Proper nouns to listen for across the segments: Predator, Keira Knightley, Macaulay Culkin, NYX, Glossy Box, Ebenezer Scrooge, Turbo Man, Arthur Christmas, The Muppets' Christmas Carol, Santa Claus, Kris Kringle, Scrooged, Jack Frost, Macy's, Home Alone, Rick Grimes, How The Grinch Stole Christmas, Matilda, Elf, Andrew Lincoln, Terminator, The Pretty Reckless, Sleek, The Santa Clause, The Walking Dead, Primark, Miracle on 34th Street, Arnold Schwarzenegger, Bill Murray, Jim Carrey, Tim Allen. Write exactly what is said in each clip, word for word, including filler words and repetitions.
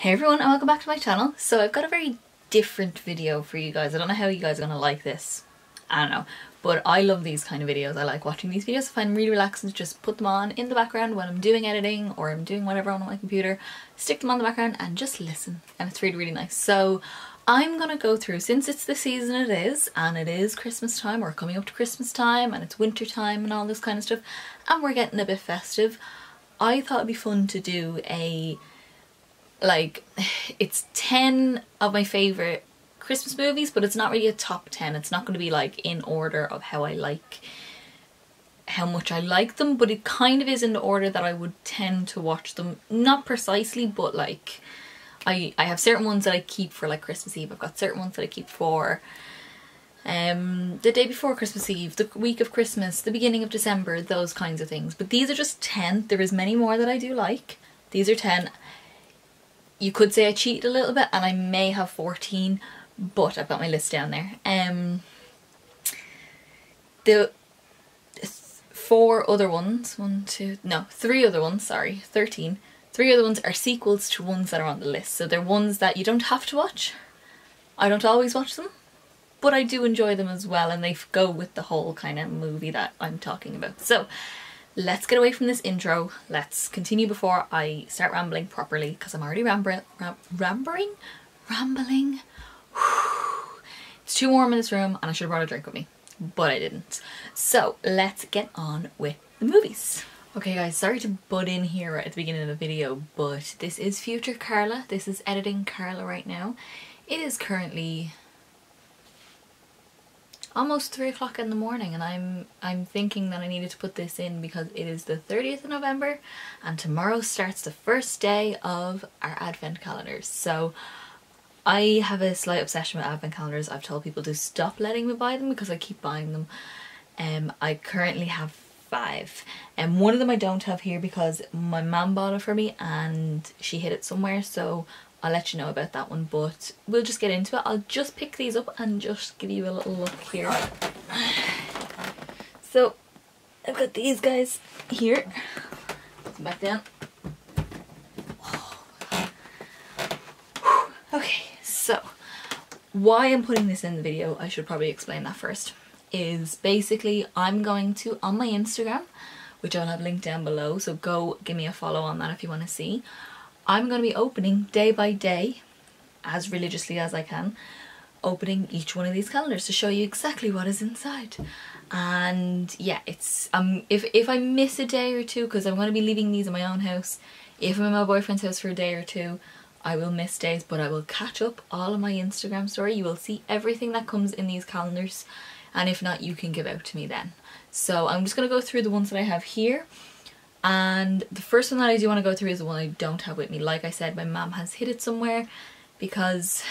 Hey everyone, and welcome back to my channel. So I've got a very different video for you guys. I don't know how you guys are gonna like this. I don't know, but I love these kind of videos. I like watching these videos. I find them really relaxing to just put them on in the background when I'm doing editing or I'm doing whatever on my computer. Stick them on the background and just listen, and it's really, really nice. So I'm gonna go through, since it's the season it is, and it is Christmas time, or coming up to Christmas time, and it's winter time and all this kind of stuff, and we're getting a bit festive, I thought it'd be fun to do a, like, it's ten of my favourite Christmas movies, but it's not really a top ten. It's not going to be like in order of how I like, how much I like them, but it kind of is in the order that I would tend to watch them. Not precisely, but like I, I have certain ones that I keep for like Christmas Eve. I've got certain ones that I keep for um, the day before Christmas Eve, the week of Christmas, the beginning of December, those kinds of things. But these are just ten. There is many more that I do like. These are ten. You could say I cheated a little bit and I may have fourteen, but I've got my list down there. Um, the four other ones, one, two, no, three other ones, sorry, thirteen. Three other ones are sequels to ones that are on the list. So they're ones that you don't have to watch. I don't always watch them, but I do enjoy them as well, and they go with the whole kind of movie that I'm talking about. So let's get away from this intro. Let's continue before I start rambling properly, because I'm already rambling, ram rambling, rambling. It's too warm in this room and I should have brought a drink with me, but I didn't. So let's get on with the movies. Okay guys, sorry to butt in here right at the beginning of the video, but this is future Carla. This is editing Carla right now. It is currently almost three o'clock in the morning, and I'm I'm thinking that I needed to put this in because it is the thirtieth of November and tomorrow starts the first day of our advent calendars. So I have a slight obsession with advent calendars. I've told people to stop letting me buy them because I keep buying them. Um, I currently have five, and um, one of them I don't have here because my mum bought it for me and she hid it somewhere, so I'll let you know about that one, but we'll just get into it. I'll just pick these up and just give you a little look here. So I've got these guys here. Put them back down. Oh. Okay, so why I'm putting this in the video, I should probably explain that first, is basically I'm going to, on my Instagram, which I'll have linked down below, so go give me a follow on that if you want to see, I'm going to be opening day by day, as religiously as I can, opening each one of these calendars to show you exactly what is inside. And yeah, it's um if, if I miss a day or two, because I'm going to be leaving these in my own house, if I'm in my boyfriend's house for a day or two, I will miss days, but I will catch up all of my Instagram story. You will see everything that comes in these calendars, and if not, you can give out to me then. So I'm just going to go through the ones that I have here. And the first one that I do want to go through is the one I don't have with me. Like I said, my mum has hid it somewhere because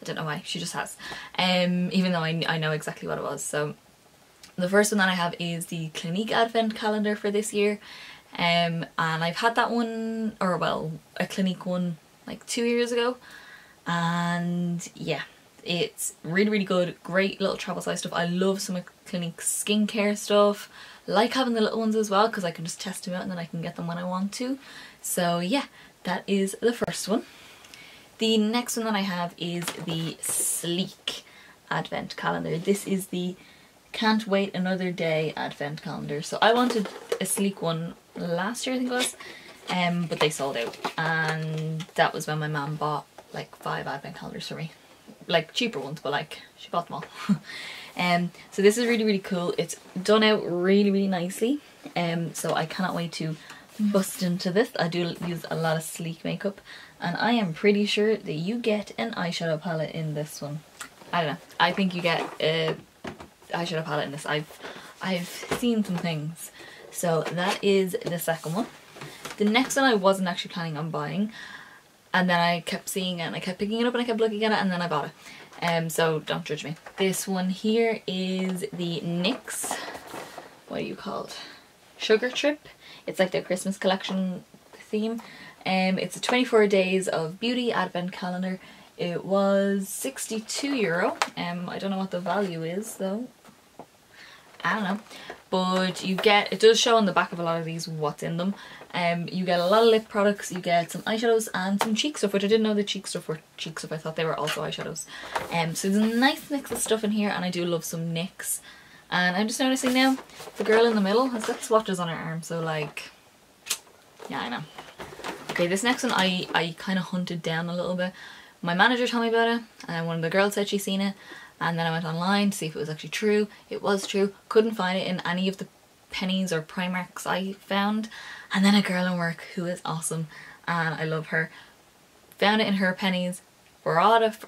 I don't know why, she just has. Um, even though I, I know exactly what it was. So the first one that I have is the Clinique Advent Calendar for this year. Um, and I've had that one, or well, a Clinique one like two years ago. And yeah, it's really, really good. Great little travel size stuff. I love some of Clinique's skincare stuff. Like having the little ones as well, because I can just test them out and then I can get them when I want to. So yeah, that is the first one. The next one that I have is the Sleek Advent Calendar. This is the Can't Wait Another Day Advent Calendar. So I wanted a Sleek one last year, I think it was, um, but they sold out, and that was when my mum bought like five Advent Calendars for me. Like cheaper ones, but like she bought them all. Um, so this is really, really cool. It's done out really, really nicely. Um, so I cannot wait to bust into this. I do use a lot of Sleek makeup, and I am pretty sure that you get an eyeshadow palette in this one. I don't know. I think you get a eyeshadow palette in this. I've, I've seen some things. So that is the second one. The next one I wasn't actually planning on buying, and then I kept seeing it and I kept picking it up and I kept looking at it and then I bought it. Um, so don't judge me. This one here is the NYX, what are you called? Sugar Trip. It's like their Christmas collection theme. Um, it's a twenty-four days of beauty advent calendar. It was sixty-two euro. Um, I don't know what the value is though. I don't know. But you get, it does show on the back of a lot of these what's in them. Um, you get a lot of lip products, you get some eyeshadows and some cheek stuff, which I didn't know the cheek stuff were cheek stuff, I thought they were also eyeshadows. Um, so there's a nice mix of stuff in here, and I do love some NYX. And I'm just noticing now, the girl in the middle has got swatches on her arm, so like, yeah, I know. Okay, this next one I, I kind of hunted down a little bit. My manager told me about it, and one of the girls said she'd seen it. And then I went online to see if it was actually true. It was true. Couldn't find it in any of the pennies or Primarks I found. And then a girl in work who is awesome, and I love her, found it in her pennies, brought it,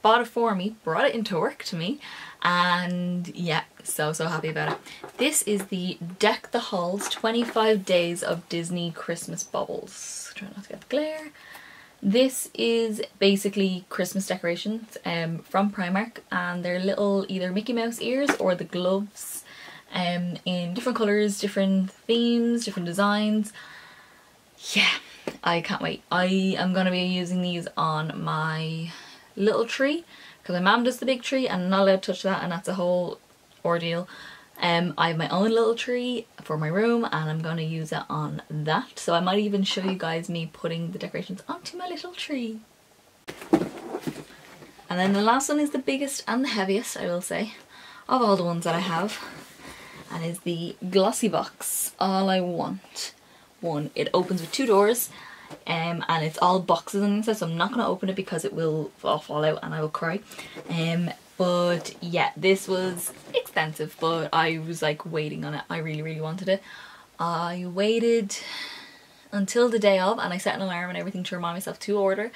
bought it for me, brought it into work to me, and yeah, so so happy about it. This is the Deck the Halls twenty-five Days of Disney Christmas Baubles. Try not to get the glare. This is basically Christmas decorations um, from Primark, and they're little either Mickey Mouse ears or the gloves um, in different colours, different themes, different designs. Yeah, I can't wait. I am going to be using these on my little tree because my mum does the big tree and I'm not allowed to touch that, and that's a whole ordeal. Um, I have my own little tree for my room, and I'm going to use it on that. So I might even show you guys me putting the decorations onto my little tree. And then the last one is the biggest and the heaviest, I will say, of all the ones that I have, and is the Glossy Box All I Want one. It opens with two doors, um, and it's all boxes on the inside, so I'm not going to open it because it will all fall out and I will cry. Um, But yeah, this was expensive, but I was like waiting on it. I really, really wanted it. I waited until the day of, and I set an alarm and everything to remind myself to order,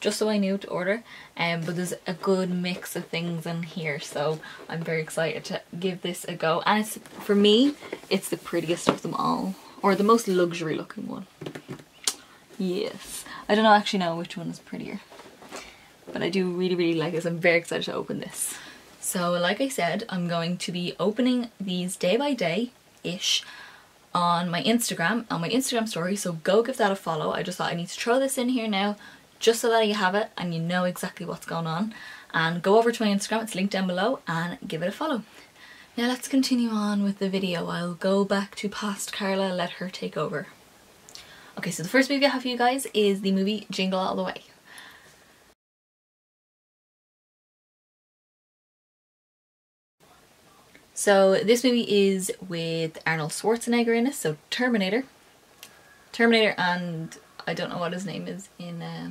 just so I knew to order. Um, but there's a good mix of things in here, so I'm very excited to give this a go. And it's, for me, it's the prettiest of them all, or the most luxury looking one. Yes, I don't actually know which one is prettier. But I do really, really like this. I'm very excited to open this. So like I said, I'm going to be opening these day by day-ish on my Instagram, on my Instagram story, so go give that a follow. I just thought I need to throw this in here now, just so that you have it and you know exactly what's going on. And go over to my Instagram, it's linked down below, and give it a follow. Now let's continue on with the video. I'll go back to past Carla, let her take over. Okay, so the first movie I have for you guys is the movie Jingle All The Way. So this movie is with Arnold Schwarzenegger in it, so Terminator. Terminator and I don't know what his name is in uh,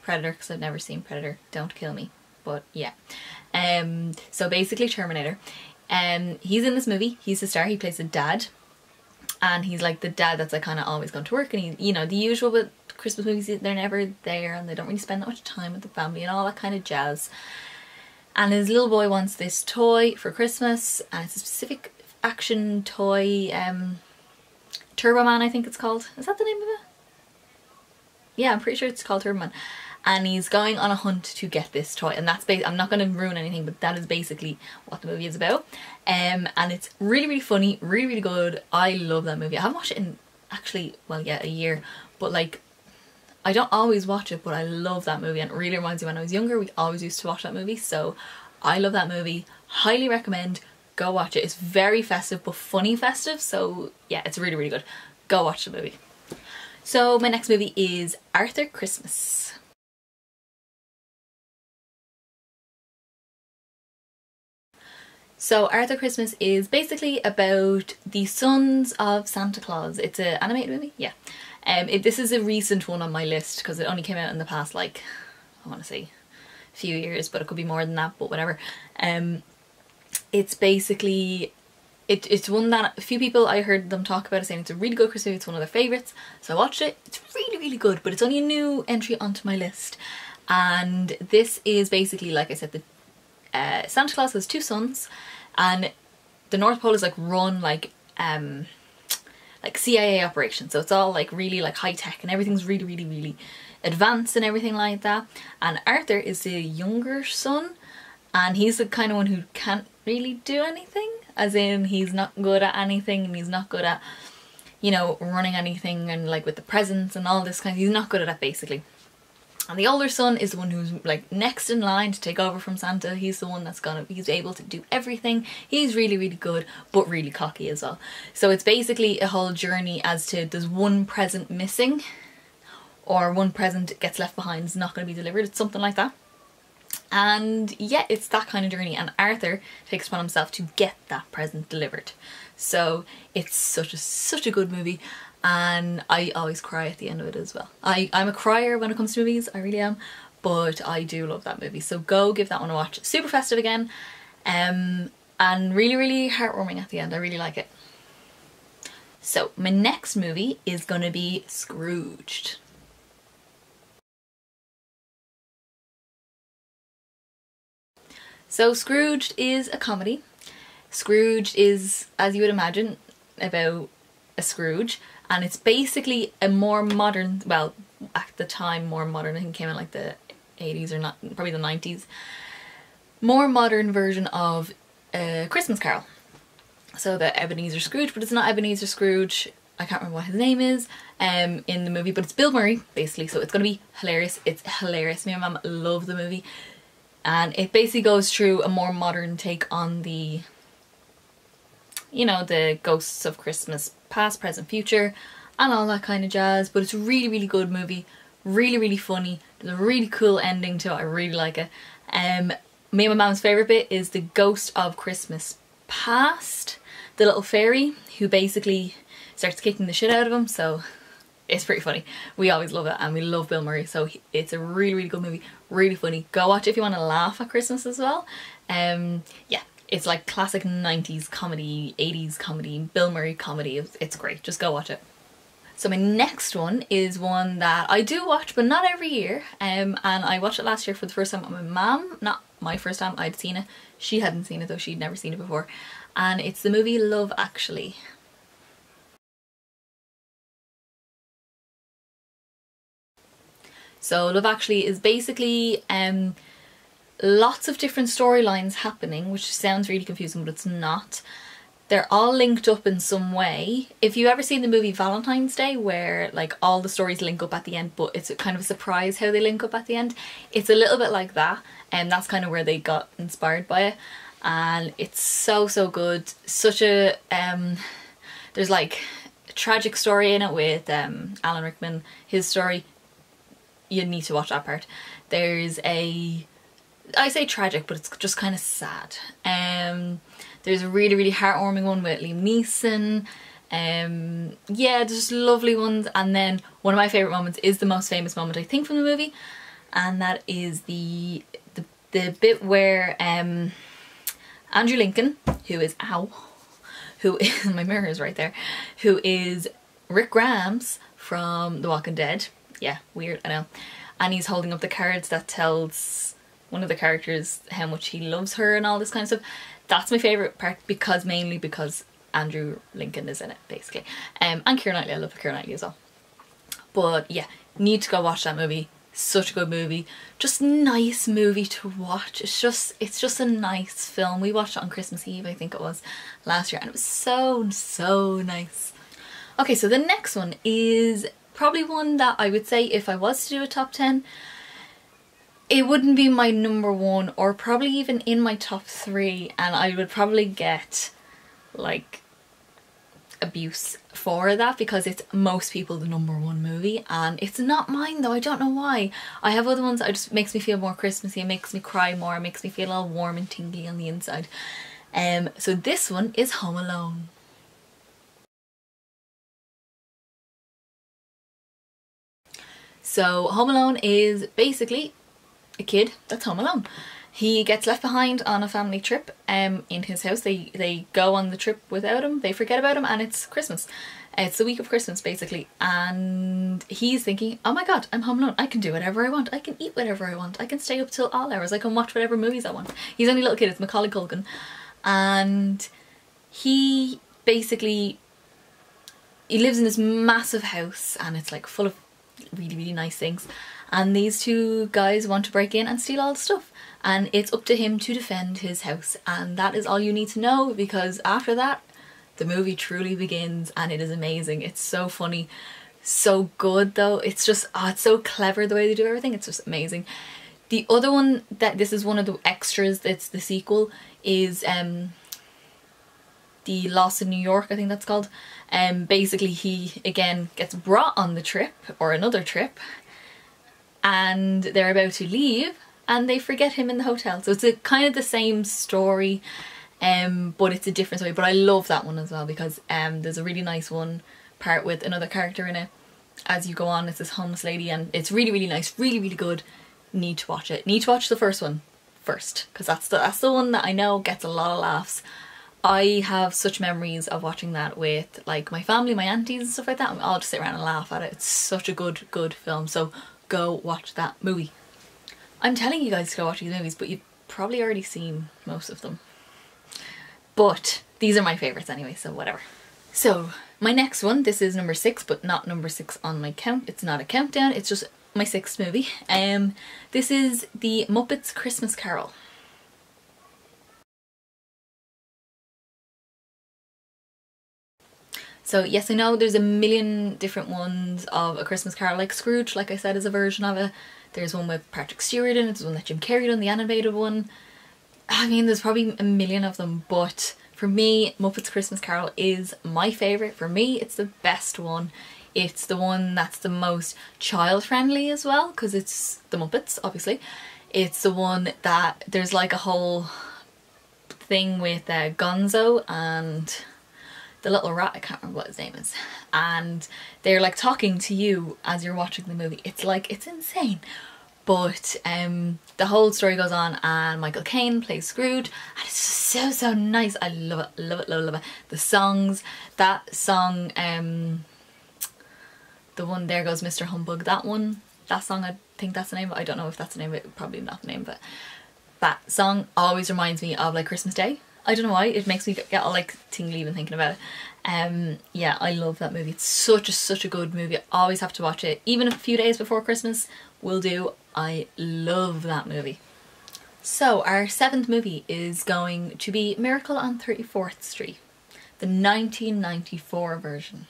Predator, because I've never seen Predator, don't kill me, but yeah. Um, so basically Terminator. Um, he's in this movie, he's the star, he plays a dad. And he's like the dad that's like kind of always gone to work, and he, you know, the usual with Christmas movies, they're never there and they don't really spend that much time with the family and all that kind of jazz. And his little boy wants this toy for Christmas, and it's a specific action toy, um, Turbo Man I think it's called. Is that the name of it? Yeah, I'm pretty sure it's called Turbo Man. And he's going on a hunt to get this toy, and that's basically, I'm not going to ruin anything, but that is basically what the movie is about. Um, and it's really, really funny, really, really good. I love that movie. I haven't watched it in, actually, well yeah, a year, but like, I don't always watch it, but I love that movie, and it really reminds me when I was younger we always used to watch that movie, so I love that movie. Highly recommend, go watch it. It's very festive, but funny festive, so yeah, it's really, really good. Go watch the movie. So my next movie is Arthur Christmas. So Arthur Christmas is basically about the sons of Santa Claus. It's an animated movie, yeah. Um, it, this is a recent one on my list because it only came out in the past, like, I want to say a few years, but it could be more than that, but whatever. Um, it's basically, it, it's one that a few people, I heard them talk about it, saying it's a really good Christmas movie, it's one of their favourites. So I watched it, it's really, really good, but it's only a new entry onto my list. And this is basically, like I said, the uh, Santa Claus has two sons, and the North Pole is like run like, um... like C I A operation, so it's all like really like high tech and everything's really really really advanced and everything like that. And Arthur is the younger son, and he's the kind of one who can't really do anything, as in he's not good at anything, and he's not good at, you know, running anything and like with the presents and all this kind of, he's not good at it basically. And the older son is the one who's like next in line to take over from Santa. He's the one that's gonna, he's able to do everything. He's really, really good, but really cocky as well. So it's basically a whole journey as to there's one present missing, or one present gets left behind, is not gonna be delivered. It's something like that. And yeah, it's that kind of journey, and Arthur takes upon himself to get that present delivered. So it's such a such a good movie, and I always cry at the end of it as well. I, I'm a crier when it comes to movies, I really am, but I do love that movie. So go give that one a watch. Super festive again, um, and really, really heartwarming at the end. I really like it. So my next movie is gonna be Scrooged. So Scrooged is a comedy. Scrooged is, as you would imagine, about a Scrooge, and it's basically a more modern, well, at the time more modern, I think it came out like the eighties or not, probably the nineties, more modern version of a Christmas Carol. So the Ebenezer Scrooge, but it's not Ebenezer Scrooge, I can't remember what his name is um, in the movie, but it's Bill Murray basically, so it's gonna be hilarious. It's hilarious, me and mum love the movie. And it basically goes through a more modern take on the, you know, the ghosts of Christmas, past, present, future, and all that kind of jazz. But it's a really, really good movie, really, really funny. There's a really cool ending to it, I really like it. Um, me and my mum's favourite bit is the ghost of Christmas past, the little fairy who basically starts kicking the shit out of him, so... It's pretty funny. We always love it, and we love Bill Murray, so it's a really, really good movie, really funny. Go watch it if you want to laugh at Christmas as well. Um, yeah, it's like classic nineties comedy, eighties comedy, Bill Murray comedy. It's great, just go watch it. So my next one is one that I do watch, but not every year. Um, and I watched it last year for the first time with my mum. Not my first time, I'd seen it. She hadn't seen it though, she'd never seen it before. And it's the movie Love Actually. So Love Actually is basically um, lots of different storylines happening, which sounds really confusing, but it's not. They're all linked up in some way. If you've ever seen the movie Valentine's Day, where like all the stories link up at the end, but it's a kind of a surprise how they link up at the end, it's a little bit like that, and that's kind of where they got inspired by it. And it's so, so good. Such a, um, there's like a tragic story in it with um, Alan Rickman, his story. You need to watch that part. There's a, I say tragic, but it's just kind of sad. Um, there's a really, really heartwarming one with Liam Neeson. Um, yeah, there's just lovely ones. And then one of my favourite moments is the most famous moment, I think, from the movie. And that is the the, the bit where um, Andrew Lincoln, who is, ow, who is, my mirror is right there, who is Rick Grimes from The Walking Dead. Yeah, weird, I know. And he's holding up the cards that tells one of the characters how much he loves her and all this kind of stuff. That's my favourite part, because mainly because Andrew Lincoln is in it, basically. Um, and Keira Knightley, I love Keira Knightley as well. But yeah, need to go watch that movie. Such a good movie. Just nice movie to watch. It's just, it's just a nice film. We watched it on Christmas Eve, I think it was, last year. And it was so, so nice. Okay, so the next one is... probably one that I would say if I was to do a top ten, it wouldn't be my number one or probably even in my top three, and I would probably get like abuse for that because it's most people the number one movie, and it's not mine though. I don't know why. I have other ones that just makes me feel more Christmassy, it makes me cry more, it makes me feel all warm and tingly on the inside. Um, so this one is Home Alone. So Home Alone is basically a kid that's home alone. He gets left behind on a family trip um, in his house. They, they go on the trip without him, they forget about him, and it's Christmas. It's the week of Christmas basically, and he's thinking, oh my god, I'm home alone, I can do whatever I want, I can eat whatever I want, I can stay up till all hours, I can watch whatever movies I want. He's only a little kid, it's Macaulay Culkin. And he basically, he lives in this massive house and it's like full of really, really nice things, and these two guys want to break in and steal all the stuff, and it's up to him to defend his house. And that is all you need to know, because after that the movie truly begins, and it is amazing. It's so funny, so good though. It's just, oh, it's so clever the way they do everything. It's just amazing. The other one, that this is one of the extras, that's the sequel, is um The Lost in New York, I think that's called. Um, basically he again gets brought on the trip, or another trip, and they're about to leave and they forget him in the hotel. So it's a, kind of the same story, um, but it's a different story. But I love that one as well, because um, there's a really nice one part with another character in it. As you go on, it's this homeless lady, and it's really, really nice, really, really good. Need to watch it. Need to watch the first one first, because that's the, that's the one that I know gets a lot of laughs. I have such memories of watching that with like my family, my aunties and stuff like that. I'll just sit around and laugh at it. It's such a good, good film. So go watch that movie. I'm telling you guys to go watch these movies, but you've probably already seen most of them. But these are my favourites anyway, so whatever. So my next one, this is number six, but not number six on my count. It's not a countdown, it's just my sixth movie. Um, this is The Muppets' Christmas Carol. So yes, I know there's a million different ones of A Christmas Carol, like Scrooge, like I said, is a version of it. There's one with Patrick Stewart in it, there's one that Jim Carrey done, the animated one. I mean, there's probably a million of them, but for me, Muppets Christmas Carol is my favourite. For me, it's the best one. It's the one that's the most child-friendly as well, because it's the Muppets, obviously. It's the one that there's like a whole thing with uh, Gonzo and the little rat, I can't remember what his name is, and they're like talking to you as you're watching the movie. It's like, it's insane. But um, the whole story goes on, and Michael Caine plays Scrooge, and it's just so, so nice. I love it, love it, love it, love it. The songs, that song, um, the one There Goes Mister Humbug, that one, that song, I think that's the name of it. I don't know if that's the name of it, probably not the name of it. That song always reminds me of like Christmas Day. I don't know why, it makes me get all like tingly even thinking about it. Um, yeah, I love that movie. It's such a, such a good movie. I always have to watch it. Even a few days before Christmas will do. I love that movie. So our seventh movie is going to be Miracle on thirty-fourth Street, the nineteen ninety-four version.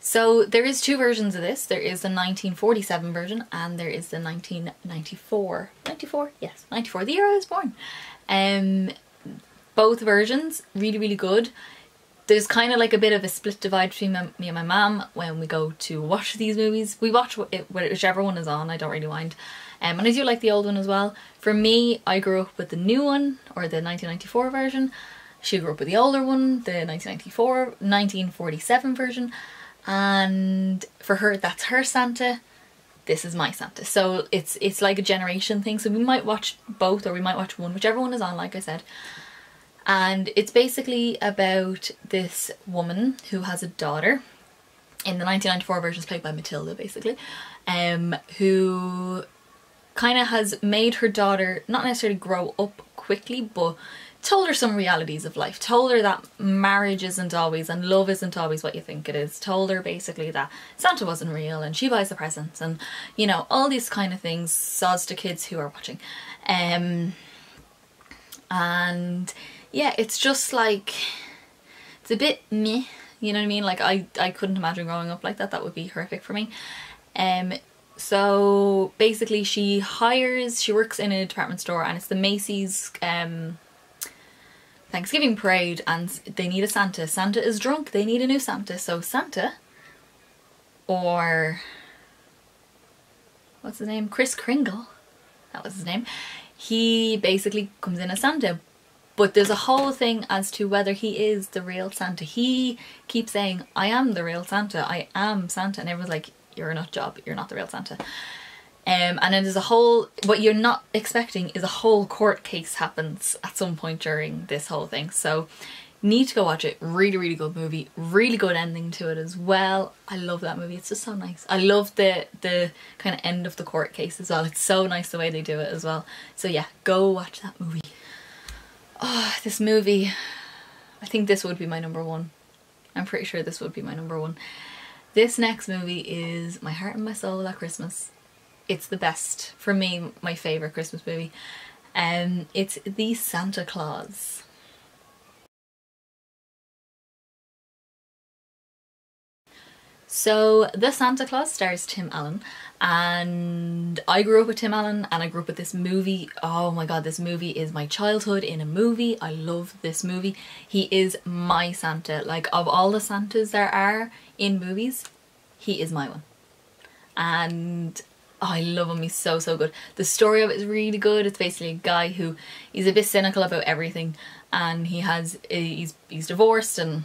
So there is two versions of this. There is the nineteen forty-seven version and there is the nineteen ninety-four. ninety-four? Yes, ninety-four, the year I was born. Um, both versions, really, really good. There's kind of like a bit of a split divide between my, me and my mum when we go to watch these movies. We watch it, whichever one is on, I don't really mind. Um, and I do like the old one as well. For me, I grew up with the new one, or the nineteen ninety-four version. She grew up with the older one, the nineteen ninety-four, nineteen forty-seven version. And for her, that's her Santa, this is my Santa. So it's it's like a generation thing, so we might watch both, or we might watch one, whichever one is on, like I said. And it's basically about this woman who has a daughter, in the nineteen ninety-four version is played by Matilda basically, um, who kind of has made her daughter not necessarily grow up quickly, but told her some realities of life, told her that marriage isn't always and love isn't always what you think it is, told her basically that Santa wasn't real and she buys the presents and, you know, all these kind of things, sods to kids who are watching. Um, and yeah, it's just like, it's a bit meh, you know what I mean? Like I, I couldn't imagine growing up like that, that would be horrific for me. Um, so basically she hires, she works in a department store, and it's the Macy's um, Thanksgiving parade, and they need a Santa. Santa is drunk, they need a new Santa. So Santa, or what's his name? Kris Kringle, that was his name. He basically comes in as Santa, but there's a whole thing as to whether he is the real Santa. He keeps saying, I am the real Santa, I am Santa, and everyone's like, you're a nut job, you're not the real Santa. Um, and then there's a whole, what you're not expecting is a whole court case happens at some point during this whole thing. So need to go watch it. Really, really good movie. Really good ending to it as well. I love that movie. It's just so nice. I love the, the kind of end of the court case as well. It's so nice the way they do it as well. So yeah, go watch that movie. Oh, this movie. I think this would be my number one. I'm pretty sure this would be my number one. This next movie is My Heart and My Soul at Christmas. It's the best, for me, my favourite Christmas movie. Um, it's The Santa Clause. So The Santa Clause stars Tim Allen, and I grew up with Tim Allen and I grew up with this movie. Oh my god, this movie is my childhood in a movie. I love this movie. He is my Santa. Like, of all the Santas there are in movies, he is my one. And oh, I love him, he's so so good. The story of it is really good. It's basically a guy who is a bit cynical about everything, and he has he's he's divorced, and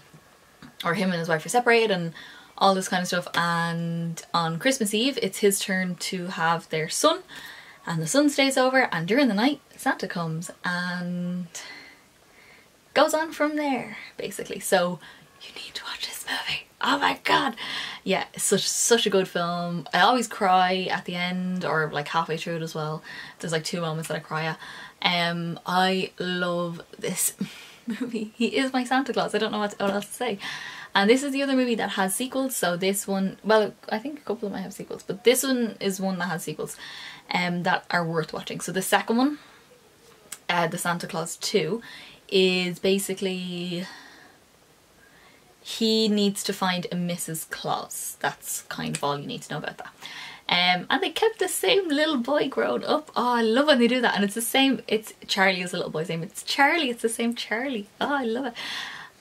or him and his wife are separated and all this kind of stuff, and on Christmas Eve it's his turn to have their son, and the son stays over, and during the night Santa comes and goes on from there, basically. So you need to watch this movie. Oh my god, yeah, it's such such a good film. I always cry at the end, or like halfway through it as well. There's like two moments that I cry at. Um, I love this movie. He is my Santa Claus. I don't know what else to say. And this is the other movie that has sequels. So this one, well, I think a couple of them have sequels, but this one is one that has sequels, um, that are worth watching. So the second one, uh, The Santa Clause two, is basically, he needs to find a Missus Claus. That's kind of all you need to know about that. Um, and they kept the same little boy growing up. Oh, I love when they do that. And it's the same, it's Charlie is the little boy's name. It's Charlie, it's the same Charlie. Oh, I love it.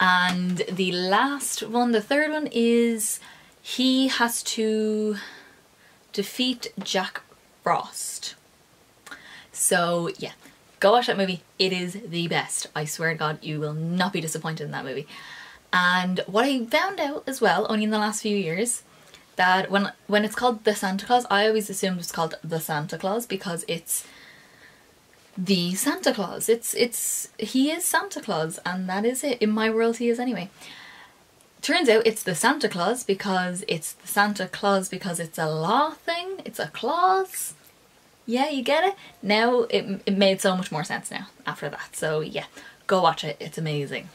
And the last one, the third one, is he has to defeat Jack Frost. So yeah, go watch that movie. It is the best. I swear to God, you will not be disappointed in that movie. And what I found out as well, only in the last few years, that when when it's called The Santa Clause, I always assumed it's called The Santa Clause because it's the Santa Claus. It's it's he is Santa Claus, and that is it. In my world, he is anyway. Turns out it's The Santa Clause because it's the Santa Claus because it's a law thing. It's a clause. Yeah, you get it? Now it it made so much more sense now after that. So yeah, go watch it. It's amazing.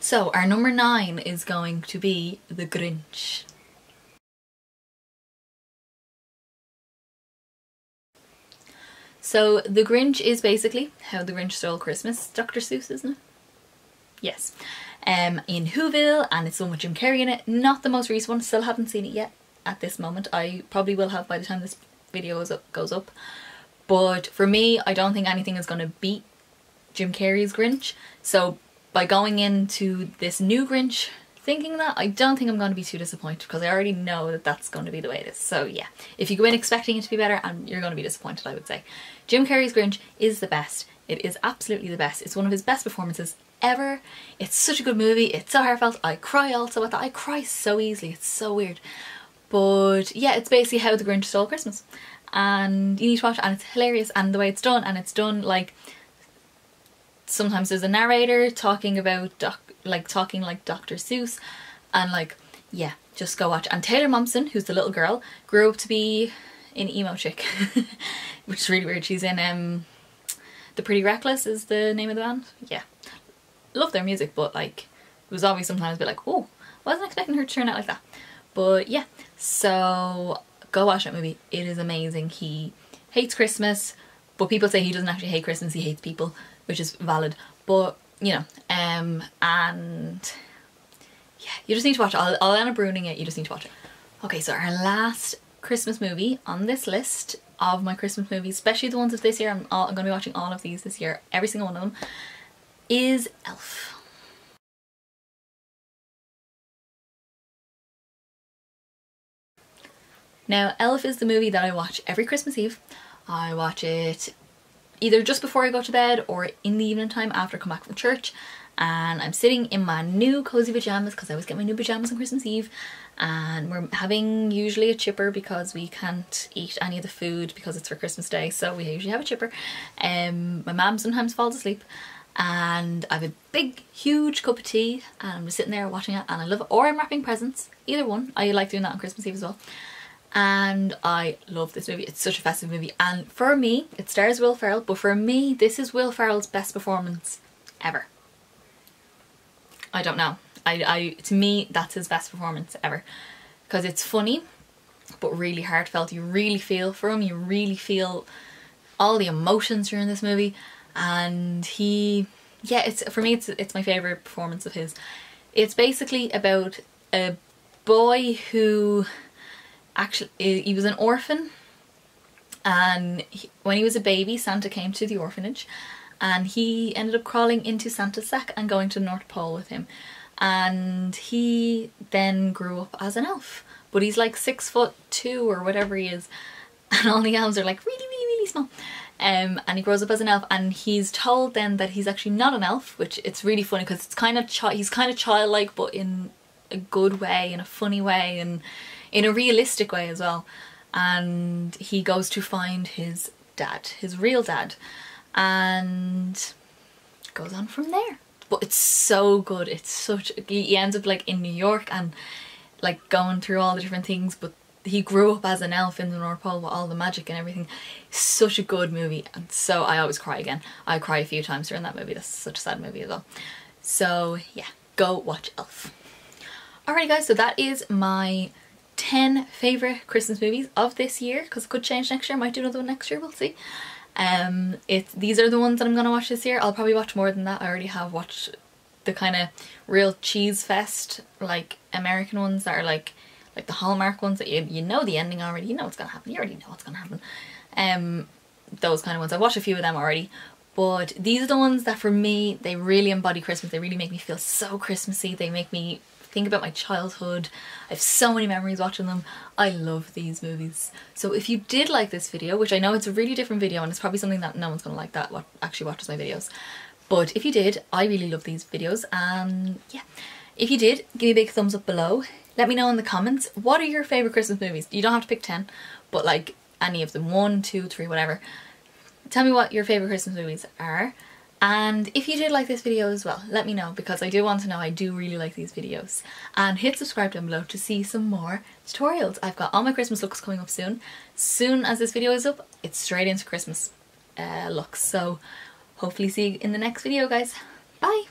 So our number nine is going to be The Grinch. So The Grinch is basically How The Grinch Stole Christmas. Doctor Seuss, isn't it? Yes. Um, in Whoville, and it's the one with Jim Carrey in it. Not the most recent one, still haven't seen it yet at this moment. I probably will have by the time this video goes up. Goes up. But for me, I don't think anything is going to beat Jim Carrey's Grinch. So by going into this new Grinch thinking that, I don't think I'm going to be too disappointed because I already know that that's going to be the way it is. So yeah, if you go in expecting it to be better, and you're going to be disappointed, I would say. Jim Carrey's Grinch is the best. It is absolutely the best. It's one of his best performances ever. It's such a good movie. It's so heartfelt. I cry also at that. I cry so easily. It's so weird. But yeah, it's basically How the Grinch Stole Christmas. And you need to watch it, and it's hilarious, and the way it's done, and it's done like, sometimes there's a narrator talking about doc like talking like Doctor Seuss, and like, yeah, just go watch. And Taylor Momsen, who's the little girl, grew up to be an emo chick, which is really weird. She's in um, The Pretty Reckless is the name of the band. Yeah, love their music, but like, it was always sometimes a bit like, oh, wasn't expecting her to turn out like that. But yeah, so go watch that movie. It is amazing. He hates Christmas, but people say he doesn't actually hate Christmas, he hates people, which is valid, but you know, um, and yeah, you just need to watch it. I'll, I'll end up ruining it, you just need to watch it. Okay, so our last Christmas movie on this list of my Christmas movies, especially the ones of this year, I'm, all, I'm going to be watching all of these this year, every single one of them, is Elf. Now, Elf is the movie that I watch every Christmas Eve. I watch it either just before I go to bed or in the evening time after I come back from church, and I'm sitting in my new cozy pyjamas because I always get my new pyjamas on Christmas Eve, and we're having usually a chipper because we can't eat any of the food because it's for Christmas Day, so we usually have a chipper. Um, my mum sometimes falls asleep, and I have a big huge cup of tea, and I'm just sitting there watching it, and I love it. Or I'm wrapping presents, either one. I like doing that on Christmas Eve as well. And I love this movie. It's such a festive movie, and for me, it stars Will Ferrell, but for me, this is Will Ferrell's best performance ever. I don't know. I, I to me, that's his best performance ever, because it's funny, but really heartfelt. You really feel for him. You really feel all the emotions during this movie, and he, yeah, it's for me, it's it's my favorite performance of his. It's basically about a boy who actually, he was an orphan, and he, when he was a baby, Santa came to the orphanage and he ended up crawling into Santa's sack and going to the North Pole with him. And he then grew up as an elf, but he's like six foot two or whatever he is, and all the elves are like really really really small. Um, and he grows up as an elf, and he's told then that he's actually not an elf, which it's really funny because it's kind of chi he's kind of childlike, but in a good way, in a funny way, and in a realistic way as well. And he goes to find his dad, his real dad, and goes on from there. But it's so good. It's such he ends up like in New York and like going through all the different things, but he grew up as an elf in the North Pole with all the magic and everything. Such a good movie, and so I always cry again. I cry a few times during that movie. That's such a sad movie as well. So yeah, go watch Elf. Alrighty guys, so that is my ten favourite Christmas movies of this year, because it could change next year. I might do another one next year, we'll see. Um, it's, these are the ones that I'm going to watch this year. I'll probably watch more than that. I already have watched the kind of real cheese fest, like American ones that are like like the Hallmark ones that you, you know the ending already, you know what's going to happen, you already know what's going to happen. Um, those kind of ones. I've watched a few of them already, but these are the ones that for me, they really embody Christmas. They really make me feel so Christmassy. They make me think about my childhood. I have so many memories watching them. I love these movies. So if you did like this video, which I know it's a really different video and it's probably something that no one's gonna like that what actually watches my videos, but if you did, I really love these videos. And um, yeah, if you did, give me a big thumbs up below. Let me know in the comments, what are your favorite Christmas movies? You don't have to pick ten, but like any of them, one, two, three, whatever. Tell me what your favorite Christmas movies are. And if you did like this video as well, let me know, because I do want to know. I do really like these videos. And hit subscribe down below to see some more tutorials. I've got all my Christmas looks coming up soon. Soon as this video is up, it's straight into Christmas uh, looks. So hopefully see you in the next video, guys. Bye!